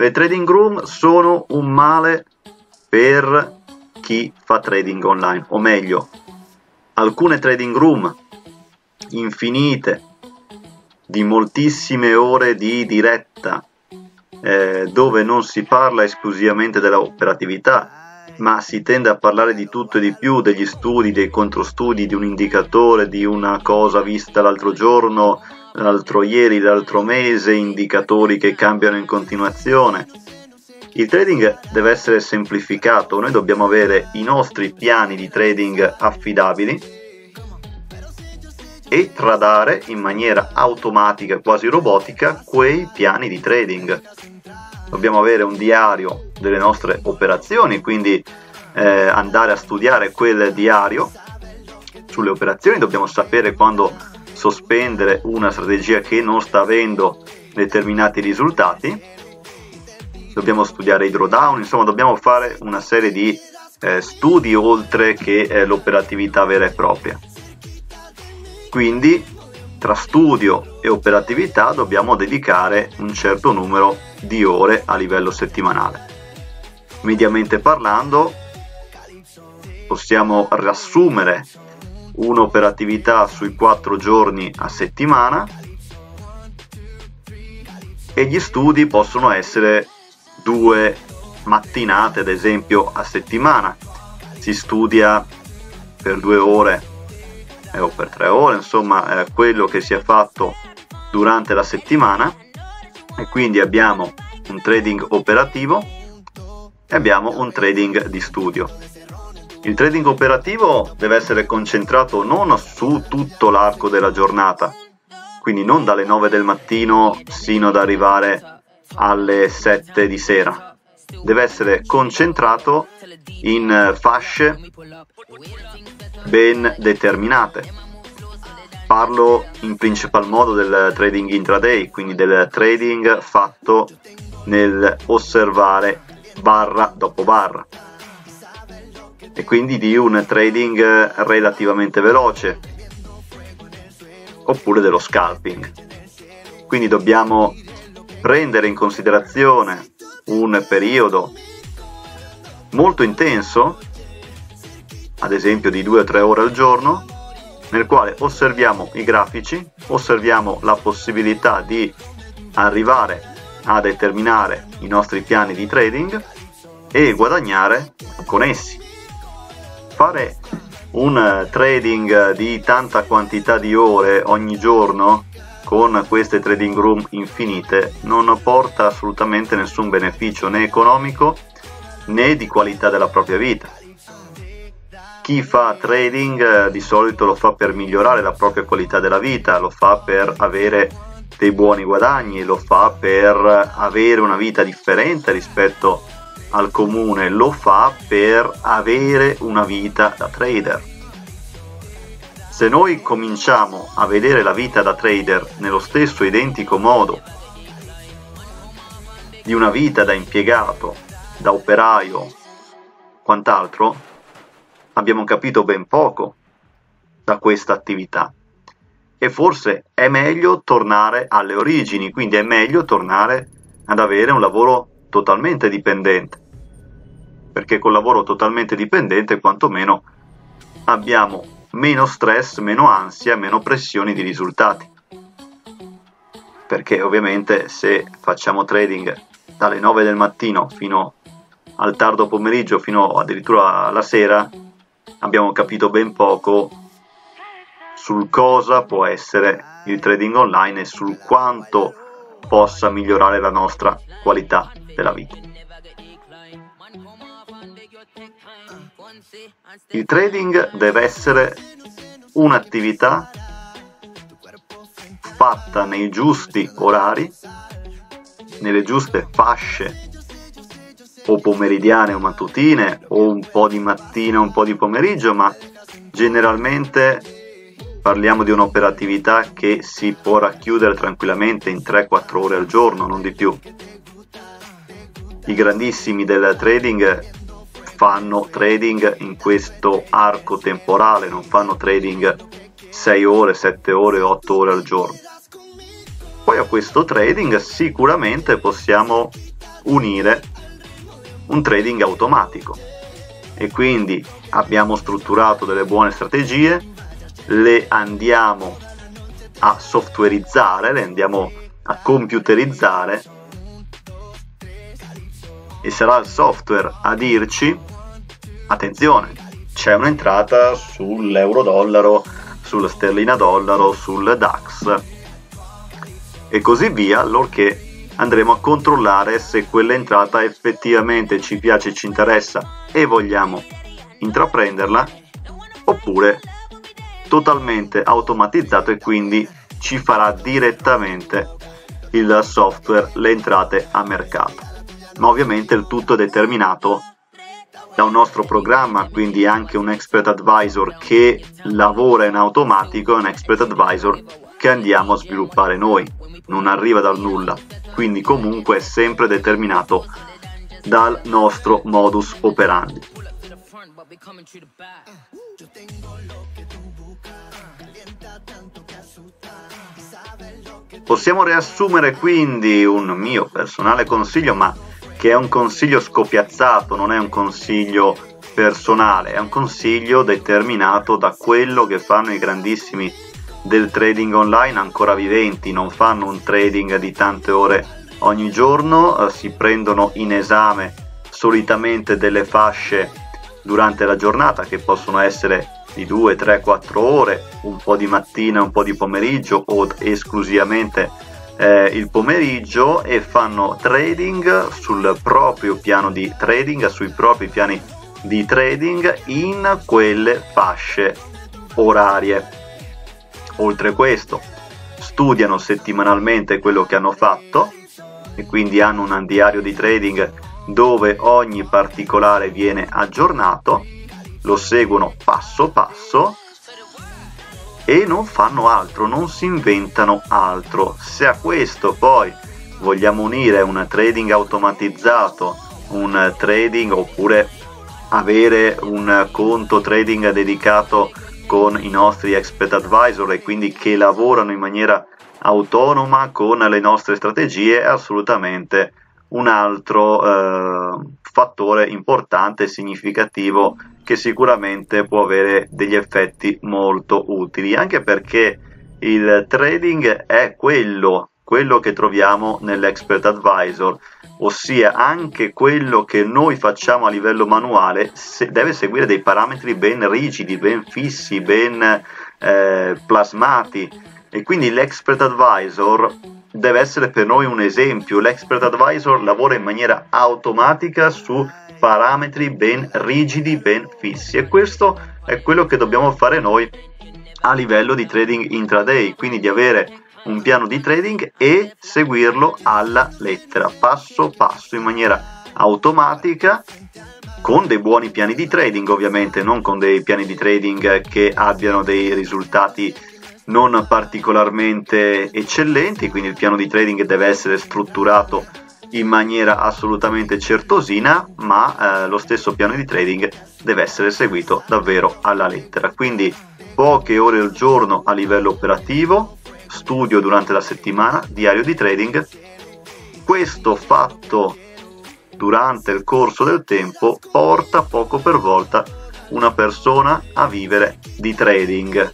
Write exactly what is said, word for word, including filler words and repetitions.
Le trading room sono un male per chi fa trading online, o meglio, alcune trading room infinite di moltissime ore di diretta eh, dove non si parla esclusivamente dell'operatività, ma si tende a parlare di tutto e di più, degli studi, dei controstudi, di un indicatore, di una cosa vista l'altro giorno, l'altro ieri, l'altro mese, indicatori che cambiano in continuazione. Il trading deve essere semplificato, noi dobbiamo avere i nostri piani di trading affidabili e tradare in maniera automatica, quasi robotica, quei piani di trading. Dobbiamo avere un diario delle nostre operazioni, quindi eh, andare a studiare quel diario sulle operazioni, dobbiamo sapere quando sospendere una strategia che non sta avendo determinati risultati, dobbiamo studiare i drawdown, insomma dobbiamo fare una serie di eh, studi oltre che eh, l'operatività vera e propria. Quindi tra studio e operatività dobbiamo dedicare un certo numero di ore a livello settimanale. Mediamente parlando possiamo riassumere un'operatività sui quattro giorni a settimana e gli studi possono essere due mattinate ad esempio a settimana, si studia per due ore eh, o per tre ore, insomma eh, quello che si è fatto durante la settimana, e quindi abbiamo un trading operativo e abbiamo un trading di studio. Il trading operativo deve essere concentrato non su tutto l'arco della giornata, quindi non dalle nove del mattino sino ad arrivare alle sette di sera, deve essere concentrato in fasce ben determinate. Parlo in principal modo del trading intraday, quindi del trading fatto nel osservare barra dopo barra, e quindi di un trading relativamente veloce oppure dello scalping. Quindi dobbiamo prendere in considerazione un periodo molto intenso, ad esempio di due o tre ore al giorno, nel quale osserviamo i grafici, osserviamo la possibilità di arrivare a determinare i nostri piani di trading e guadagnare con essi. Fare un trading di tanta quantità di ore ogni giorno con queste trading room infinite non porta assolutamente nessun beneficio né economico né di qualità della propria vita. Chi fa trading di solito lo fa per migliorare la propria qualità della vita, lo fa per avere dei buoni guadagni, lo fa per avere una vita differente rispetto al comune, lo fa per avere una vita da trader. Se noi cominciamo a vedere la vita da trader nello stesso identico modo di una vita da impiegato, da operaio, quant'altro, abbiamo capito ben poco da questa attività e forse è meglio tornare alle origini, quindi è meglio tornare ad avere un lavoro totalmente dipendente, perché col lavoro totalmente dipendente quantomeno abbiamo meno stress, meno ansia, meno pressioni di risultati, perché ovviamente se facciamo trading dalle nove del mattino fino al tardo pomeriggio, fino addirittura alla sera, abbiamo capito ben poco sul cosa può essere il trading online e sul quanto possa migliorare la nostra qualità della vita. Il trading deve essere un'attività fatta nei giusti orari, nelle giuste fasce o pomeridiane o mattutine o un po' di mattina, un po' di pomeriggio, ma generalmente parliamo di un'operatività che si può racchiudere tranquillamente in tre quattro ore al giorno, non di più. I grandissimi del trading fanno trading in questo arco temporale, non fanno trading sei ore, sette ore, otto ore al giorno. Poi a questo trading sicuramente possiamo unire un trading automatico, e quindi abbiamo strutturato delle buone strategie, le andiamo a softwareizzare, le andiamo a computerizzare, e sarà il software a dirci: attenzione, c'è un'entrata sull'euro dollaro, sulla sterlina dollaro, sul DAX e così via, allorché andremo a controllare se quell'entrata effettivamente ci piace, ci interessa e vogliamo intraprenderla, oppure totalmente automatizzato, e quindi ci farà direttamente il software le entrate a mercato. Ma ovviamente il tutto è determinato da un nostro programma, quindi anche un expert advisor che lavora in automatico, un expert advisor che andiamo a sviluppare noi, non arriva dal nulla, quindi comunque è sempre determinato dal nostro modus operandi. Possiamo riassumere quindi un mio personale consiglio, ma che è un consiglio scopiazzato, non è un consiglio personale, è un consiglio determinato da quello che fanno i grandissimi del trading online ancora viventi. Non fanno un trading di tante ore ogni giorno, eh, si prendono in esame solitamente delle fasce durante la giornata che possono essere di due, tre, quattro ore, un po' di mattina, un po' di pomeriggio o esclusivamente eh, il pomeriggio, e fanno trading sul proprio piano di trading, sui propri piani di trading in quelle fasce orarie. Oltre questo, studiano settimanalmente quello che hanno fatto e quindi hanno un diario di trading dove ogni particolare viene aggiornato, lo seguono passo passo e non fanno altro, non si inventano altro. Se a questo poi vogliamo unire un trading automatizzato, un trading, oppure avere un conto trading dedicato con i nostri expert advisor e quindi che lavorano in maniera autonoma con le nostre strategie, è assolutamente un altro eh, fattore importante e significativo che sicuramente può avere degli effetti molto utili, anche perché il trading è quello, quello che troviamo nell'expert advisor, ossia anche quello che noi facciamo a livello manuale se deve seguire dei parametri ben rigidi, ben fissi, ben eh, plasmati, e quindi l'expert advisor deve essere per noi un esempio. L'expert advisor lavora in maniera automatica su parametri ben rigidi, ben fissi, e questo è quello che dobbiamo fare noi a livello di trading intraday, quindi di avere un piano di trading e seguirlo alla lettera, passo passo, in maniera automatica, con dei buoni piani di trading ovviamente, non con dei piani di trading che abbiano dei risultati non particolarmente eccellenti. Quindi il piano di trading deve essere strutturato in maniera assolutamente certosina, ma eh, lo stesso piano di trading deve essere seguito davvero alla lettera. Quindi poche ore al giorno a livello operativo, studio durante la settimana, diario di trading, questo fatto durante il corso del tempo porta poco per volta una persona a vivere di trading.